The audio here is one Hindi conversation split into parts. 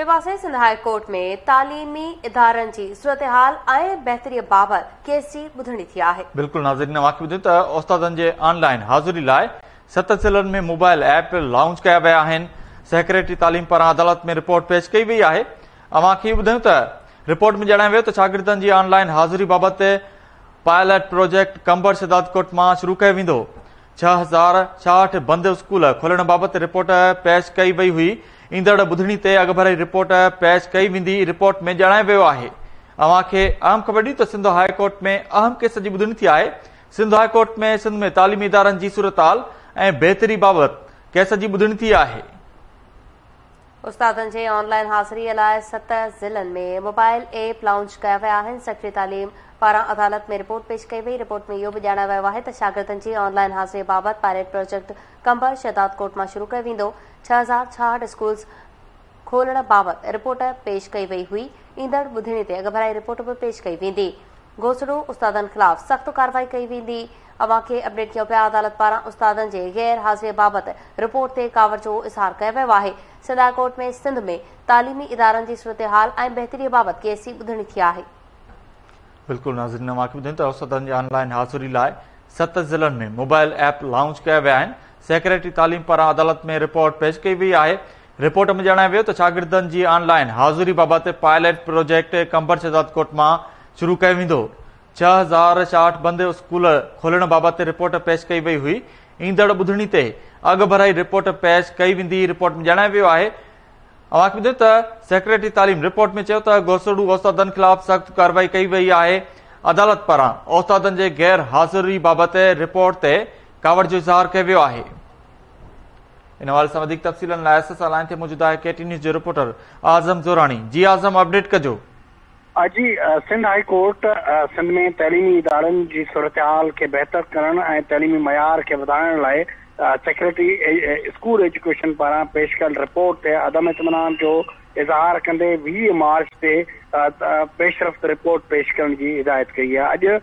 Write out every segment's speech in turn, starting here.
रिवासी सिंध हाई कोर्ट में तालीमी इदारनि जी सूरतहाल ऐं बहितरीअ बाबति केस जी ॿुधणी थी आहे। बिल्कुलु नाज़रीन, वाक़ई ॿुधो त उस्तादनि जे ऑनलाइन हाज़िरी लाइ 7 ज़िलनि में मोबाइल ऐप लॉन्च कया विया आहिनि। सेक्रेटरी तालीम पारां अदालत में रिपोर्ट पेश कई वई आहे। वाक़ई ॿुधो त रिपोर्ट में जणायो वियो त शागिर्दनि जी ऑनलाइन हाज़िरी बाबति पायलट प्रोजेक्ट कंबर सिद्धार्थ कोट मां शुरू कयो वेंदो। 6066 बंद स्कूल खोलण बाबति रिपोर्ट पेश कई वई हुई। ईंदड़ बुधणी ते अगभरी रिपोर्ट पेश कई वेंदी। रिपोर्ट में जणायो वियो आहे। अवां खे अहम ख़बर ॾी त सिंध हाई कोर्ट में अहम केस जी ॿुधणी थी आहे। सिंध हाई कोर्ट में सिंध में तालीमी इदारनि जी सूरतहाल ऐं बहितरी बाबति केस जी ॿुधणी थी आहे। उस्तादनि जे ऑनलाइन हाज़िरीअ लाइ 7 ज़िलनि में मोबाइल ऐप लॉन्च कया विया आहिनि। सेक्रेटरी तालीम पारां अदालत में रिपोर्ट पेश कई वई। रिपोर्ट में इहो बि जणायो वियो आहे त शागिर्दनि जी ऑनलाइन हाज़िरी बाबति पायलट प्रोजेक्ट कंबर शहदाद कोट मां शुरू कयो वेंदो। 6066 स्कूल खोलण बाबति रिपोर्ट पेश कई वई हुई। ईंदड़ बुधणी ते अगभराई रिपोर्ट बि पेश कई वेंदी। घोसड़ो उस्तादनि ख़िलाफ़ सख़्त कार्रवाई कई वेंदी। अवां खे अपडेट कयो पिया। अदालत पारां उस्तादनि जे गैर हाज़िरी बाबति रिपोर्ट ते कावर जो इज़हार कयो वियो आहे। सिंध हाई कोर्ट में सिंध में तालीमी इदारनि जी सूरतहाल ऐं बहितरीअ बाबति केस जी ॿुधणी थी आहे। बिल्कुलु नाज़रीन, वाक़ई ॿुधो त उस्तादनि जी ऑनलाइन हाज़िरी लाइ 7 ज़िलनि में मोबाइल ऐप लॉन्च कया विया आहिनि। सेक्रेटरी तालीम पारां अदालत में रिपोर्ट पेश कई वई आहे। रिपोर्ट में जणायो वियो त शागिर्दनि जी ऑनलाइन हाज़िरी बाबति पायलट प्रोजेक्ट कंबर शहजाद कोट मां शुरू कयो वेंदो। 6066 बंद स्कूल खोलण बाबति रिपोर्ट पेश कई वई हुई। ईंदड़ बुधणी ते अग भराई रिपोर्ट पेश कई वेंदी। रिपोर्ट में जणायो वियो आहे। अवां ॿुधो त सेक्रेटरी तालीम रिपोर्ट में चयो त घोसड़ू उस्तादनि ख़िलाफ़ सख़्त कार्रवाई कई वई आहे। अदालत पारां उस्तादनि जे गैर हाज़िरी बाबति रिपोर्ट ते कावड़ जो इज़हार कयो वियो आहे। इन हवाले सां वधीक तफ़सीलनि लाइ SHC लाइन ते मौजूद आहे KT न्यूज़ जो रिपोर्टर आज़म ज़ोराणी। जी आज़म, अपडेट कजो। जी, सिंध हाई कोर्ट सिंध में तइलीमी इदारनि जी सूरतहाल खे बहितर करण ऐं तइलीमी मयार खे वधाइण लाइ सेक्रेटरी स्कूल एजुकेशन पारां पेश कयल रिपोर्ट ते अदम इत्मिनान जो इज़हार कंदे 20 मार्च ते पेशरफ़्त रिपोर्ट पेश करण जी हिदायत कई आहे। अॼु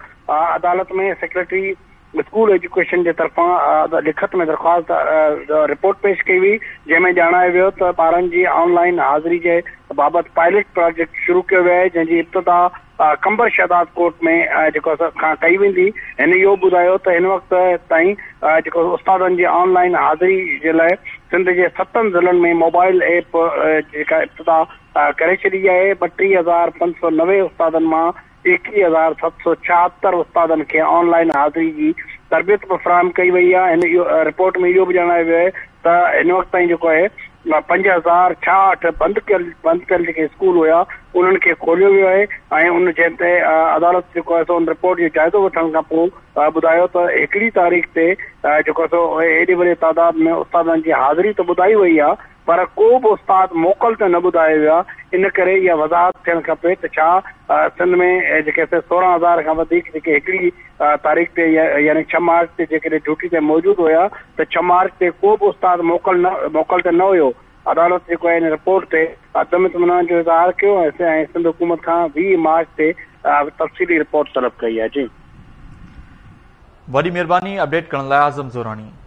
अदालत में सेक्रेटरी स्कूल एजुकेशन जे तरफ़ां लिखत में दरख़्वास्त रिपोर्ट पेश कई हुई, जंहिंमें जणायो वियो त ॿारनि जी ऑनलाइन हाज़िरी जे बाबति पायलट प्रोजेक्ट शुरू कयो वियो आहे, जंहिंजी इब्तिदा कंबर शहदाद कोर्ट में जेको खां कई वेंदी। हिन इहो ॿुधायो त हिन वक़्त ताईं जेको उस्तादनि जी ऑनलाइन हाज़िरी जे लाइ सिंध जे 7 ज़िलनि में मोबाइल ऐप जेका इब्तिदा करे छॾी आहे। 32,590 उस्तादनि मां 21,776 उस्तादनि खे ऑनलाइन हाज़िरी जी तरबियत बि फ़राहम कई वई आहे। हिन रिपोर्ट में इहो बि जणायो वियो आहे त हिन वक़्त ताईं जेको आहे 50,066 बंदि कयल जेके स्कूल हुया उन्हनि खे खोलियो वियो आहे ऐं उन जंहिं ते अदालत जेको आहे सो उन रिपोर्ट जो जाइज़ो वठण खां पोइ ॿुधायो त 1 तारीख़ ते जेको आहे सो एॾे वॾे तादाद में उस्तादनि जी हाज़िरी त ॿुधाई वई आहे, पर को बि उस्ताद मोकल त न ॿुधायो वियो आहे। इन करे इहा वज़ाहत थियणु खपे त छा सिंध में जेके 16,000 खां वधीक जेके 1 तारीख़ ते यानी 6 मार्च ते जेकॾहिं ड्यूटी ते मौजूदु हुया त 6 मार्च ते को बि उस्ताद मोकल त न हुयो। अदालत जेको आहे हिन रिपोर्ट ते अदम इत्मिनान जो इज़हार कयो ऐं सिंध हुकूमत खां 20 मार्च ते तफ़सीली रिपोर्ट तलब कई आहे। जी, वॾी महिरबानी अपडेट करण लाइ आज़म ज़ोराणी।